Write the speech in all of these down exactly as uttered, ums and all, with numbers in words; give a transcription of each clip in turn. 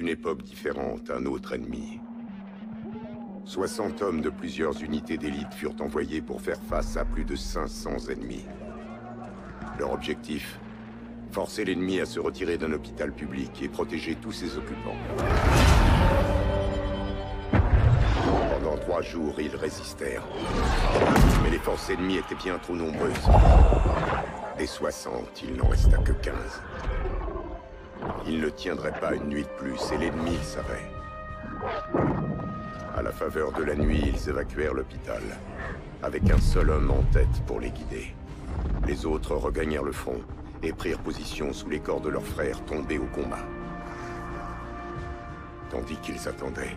une époque différente, un autre ennemi. soixante hommes de plusieurs unités d'élite furent envoyés pour faire face à plus de cinq cents ennemis. Leur objectif? Forcer l'ennemi à se retirer d'un hôpital public et protéger tous ses occupants. Pendant trois jours, ils résistèrent. Mais les forces ennemies étaient bien trop nombreuses. Des soixante, il n'en resta que quinze. Ils ne tiendraient pas une nuit de plus, et l'ennemi le savait. À la faveur de la nuit, ils évacuèrent l'hôpital, avec un seul homme en tête pour les guider. Les autres regagnèrent le front et prirent position sous les corps de leurs frères tombés au combat. Tandis qu'ils attendaient,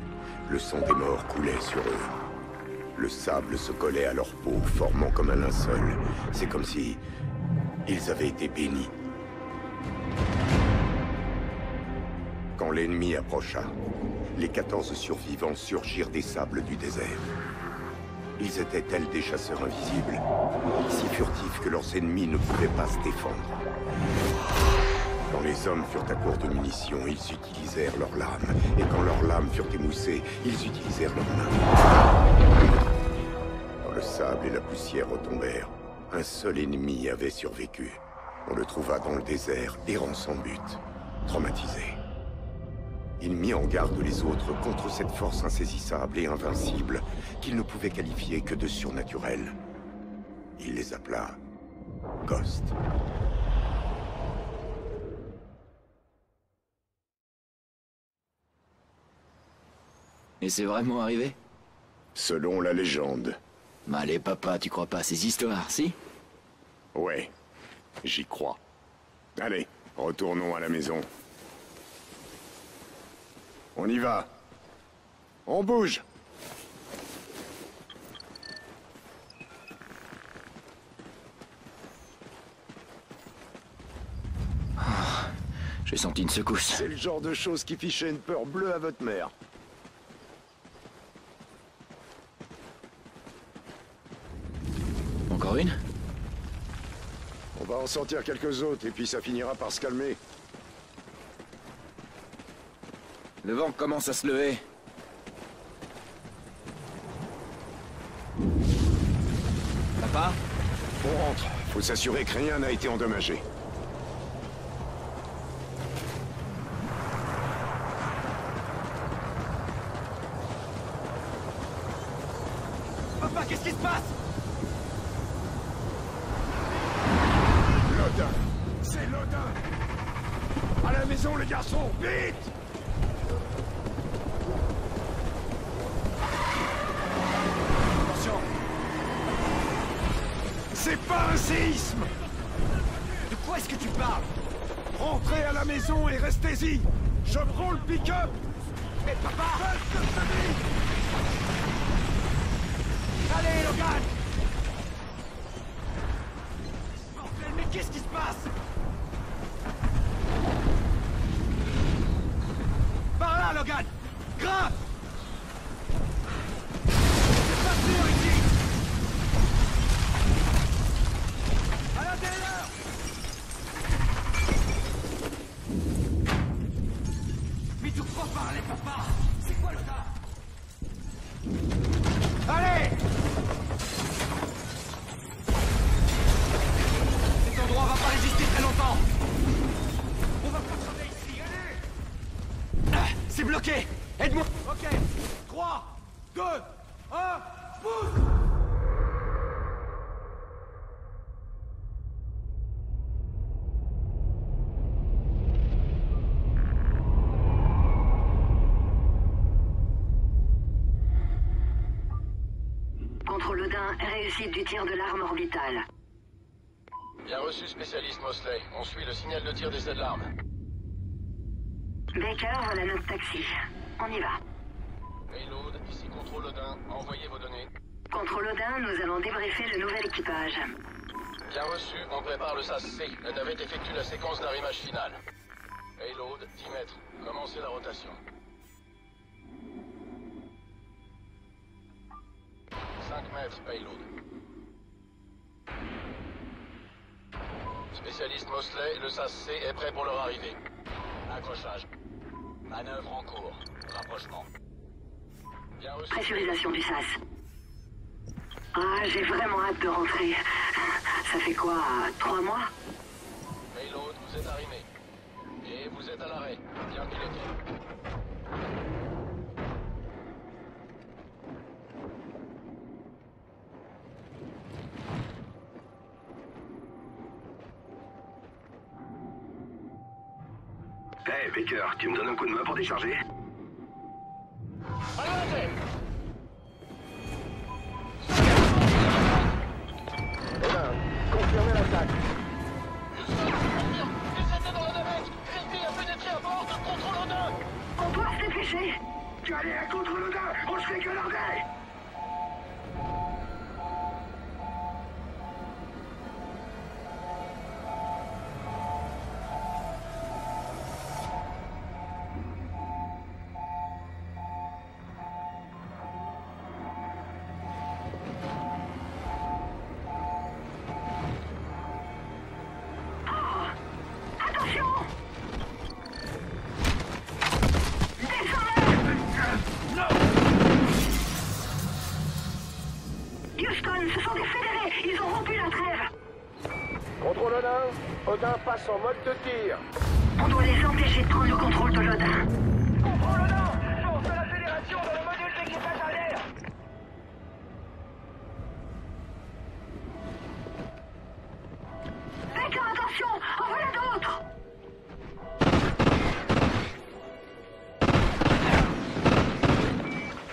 le sang des morts coulait sur eux. Le sable se collait à leur peau, formant comme un linceul. C'est comme si ils avaient été bénis. Quand l'ennemi approcha, les quatorze survivants surgirent des sables du désert. Ils étaient tels des chasseurs invisibles, si furtifs que leurs ennemis ne pouvaient pas se défendre. Quand les hommes furent à court de munitions, ils utilisèrent leurs lames. Et quand leurs lames furent émoussées, ils utilisèrent leurs mains. Quand le sable et la poussière retombèrent, un seul ennemi avait survécu. On le trouva dans le désert, errant sans but, traumatisé. Il mit en garde les autres contre cette force insaisissable et invincible qu'il ne pouvait qualifier que de surnaturelle. Il les appela « Ghost ». Et c'est vraiment arrivé? Selon la légende. Mais allez papa, tu crois pas à ces histoires, si? Ouais, j'y crois. Allez, retournons à la maison. On y va. On bouge. Oh, j'ai senti une secousse. C'est le genre de chose qui fichait une peur bleue à votre mère. Encore une? On va en sortir quelques autres et puis ça finira par se calmer. Le vent commence à se lever. Papa? On rentre. Faut s'assurer que rien n'a été endommagé. Papa, qu'est-ce qui se passe? Logan! C'est Logan! À la maison, les garçons! Vite! C'est pas un séisme! De quoi est-ce que tu parles? Rentrez à la maison et restez-y! Je prends le pick-up! Mais papa! Allez, Logan! Bordel, mais qu'est-ce qui se passe? Par là, Logan! Grimpe! Du tir de l'arme orbitale. Bien reçu, spécialiste Mosley. On suit le signal de tir d'essai de l'arme. Baker, voilà notre taxi. On y va. Payload, ici Contrôle Odin. Envoyez vos données. Contrôle Odin, nous allons débriefer le nouvel équipage. Bien reçu, on prépare le S A S C. La navette effectue la séquence d'arrimage final. Payload, dix mètres. Commencez la rotation. cinq mètres, payload. Spécialiste Mosley, le S A S-C est prêt pour leur arrivée. Accrochage. Manœuvre en cours. Rapprochement. Bien reçu. Pressurisation du S A S. Ah, j'ai vraiment hâte de rentrer. Ça fait quoi, trois mois? Payload, vous êtes arrivé. Et vous êtes à l'arrêt. Bien piloté. Hey Baker, tu me donnes un coup de main pour décharger? Allez, allez. Eh ben, confirmez l'attaque. Ils étaient dans la navette. Crispy a fait des pieds à bord de contrôle Odin. On doit se dépêcher. Tu allais à contrôle Odin, on se fait gueularder. Odin passe en mode de tir. On doit les empêcher de prendre le contrôle de l'Odin. Contrôle Odin, force de la Fédération dans le module d'équipage arrière. Baker, attention, en voilà d'autres.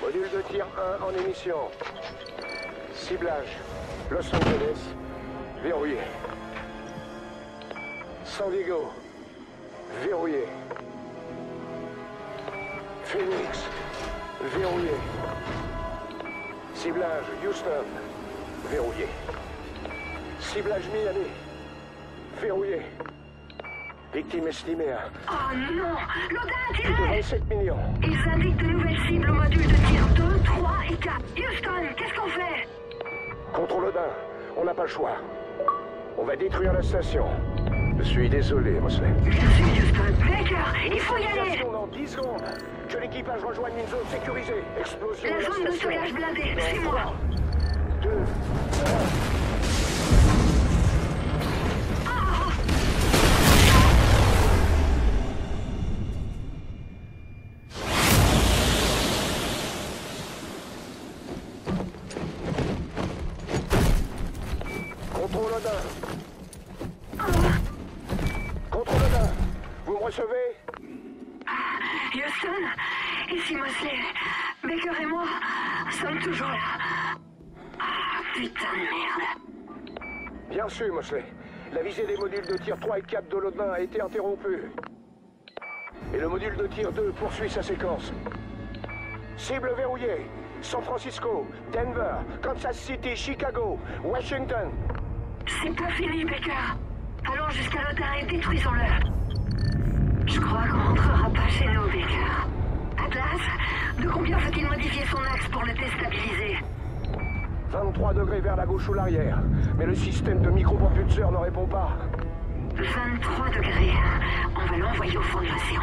Module de tir un en émission. Ciblage, Los Angeles, verrouillé. San Diego, verrouillé. Phoenix, verrouillé. Ciblage Houston, verrouillé. Ciblage Miami, verrouillé. Victime estimée à... Oh non, l'Odin a tiré sept millions. Ils indiquent de nouvelles cibles au module de tir deux, trois et quatre. Houston, qu'est-ce qu'on fait? Contre l'Odin, on n'a pas le choix. On va détruire la station. Je suis désolé, Mosley. Bien sûr, Houston. Baker, il faut y aller. Dans dix secondes, que l'équipage rejoigne une zone sécurisée. Explosion. La zone de stockage blindée, c'est moi. deux, un... Ici Mosley, Baker et moi sommes toujours là. Ah, putain de merde. Bien sûr, Mosley. La visée des modules de tir trois et quatre de l'Odin a été interrompue. Et le module de tir deux poursuit sa séquence. Cible verrouillée. San Francisco, Denver, Kansas City, Chicago, Washington. C'est pas fini, Baker. Allons jusqu'à l'Odin et détruisons-le. Je crois qu'on rentrera pas chez nous, Baker. Atlas, de combien faut-il modifier son axe pour le déstabiliser? vingt-trois degrés vers la gauche ou l'arrière, mais le système de micropropulseurs ne répond pas. vingt-trois degrés, on va l'envoyer au fond de l'océan.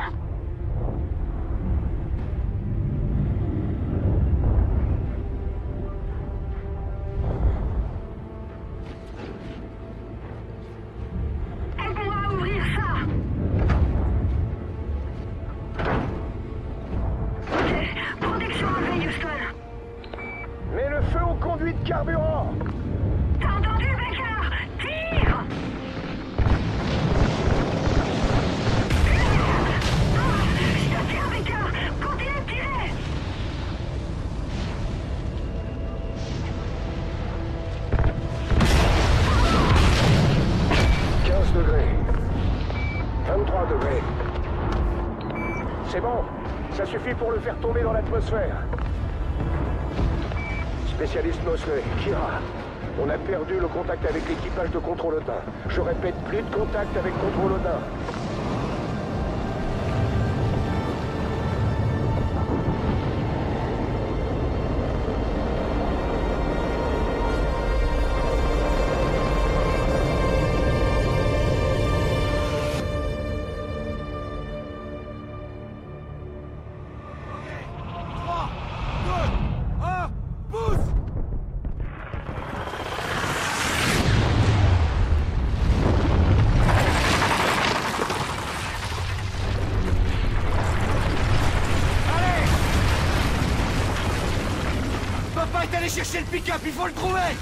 C'est bon, ça suffit pour le faire tomber dans l'atmosphère. Spécialiste Mosley, Kira, on a perdu le contact avec l'équipage de contrôle Odin. Je répète, plus de contact avec contrôle Odin. est allé chercher le pick-up, il faut le trouver.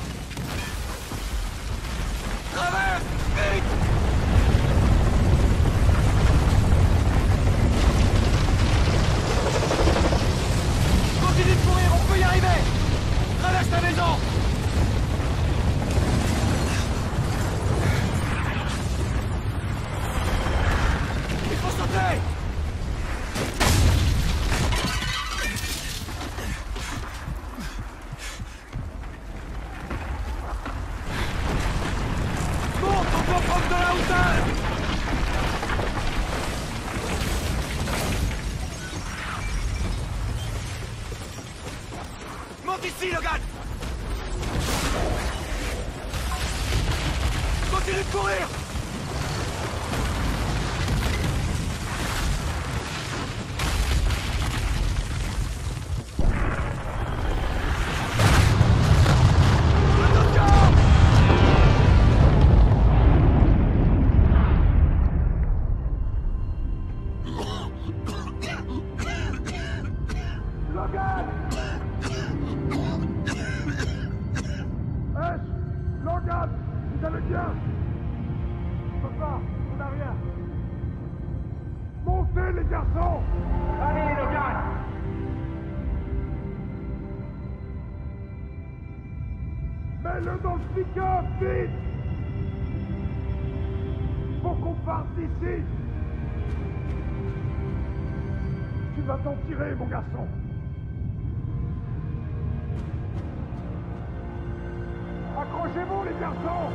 Travers, vite. Continue de courir, on peut y arriver. Traverse ta maison. Il faut sauter. Ici, Logan! Continue de courir! Mets-le dans le pick-up, vite! Faut qu'on parte d'ici! Tu vas t'en tirer, mon garçon! Accrochez-vous, les garçons!